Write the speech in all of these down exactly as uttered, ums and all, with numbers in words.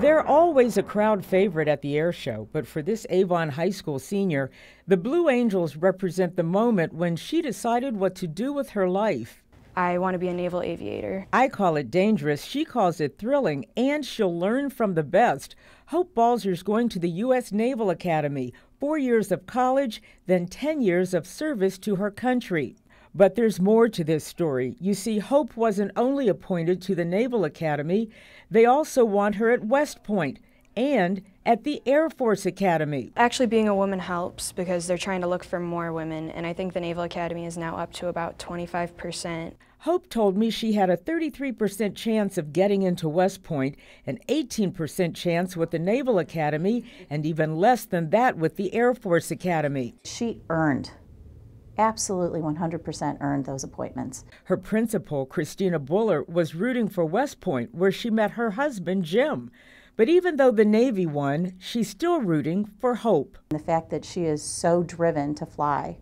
They're always a crowd favorite at the air show, but for this Avon High School senior, the Blue Angels represent the moment when she decided what to do with her life. I want to be a naval aviator. I call it dangerous, she calls it thrilling, and she'll learn from the best. Hope Balser's going to the U S Naval Academy, four years of college, then ten years of service to her country. But there's more to this story. You see, Hope wasn't only appointed to the Naval Academy, they also want her at West Point and at the Air Force Academy. Actually being a woman helps because they're trying to look for more women, and I think the Naval Academy is now up to about twenty-five percent. Hope told me she had a thirty-three percent chance of getting into West Point, an eighteen percent chance with the Naval Academy, and even less than that with the Air Force Academy. She earned absolutely one hundred percent earned those appointments. Her principal, Christina Buller, was rooting for West Point, where she met her husband, Jim. But even though the Navy won, she's still rooting for Hope. The fact that she is so driven to fly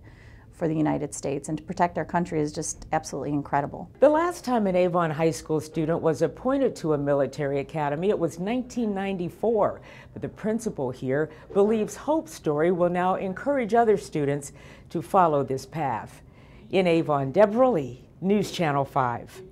for the United States and to protect our country is just absolutely incredible. The last time an Avon High School student was appointed to a military academy, it was nineteen ninety-four. But the principal here believes Hope's story will now encourage other students to follow this path. In Avon, Deborah Lee, News Channel five.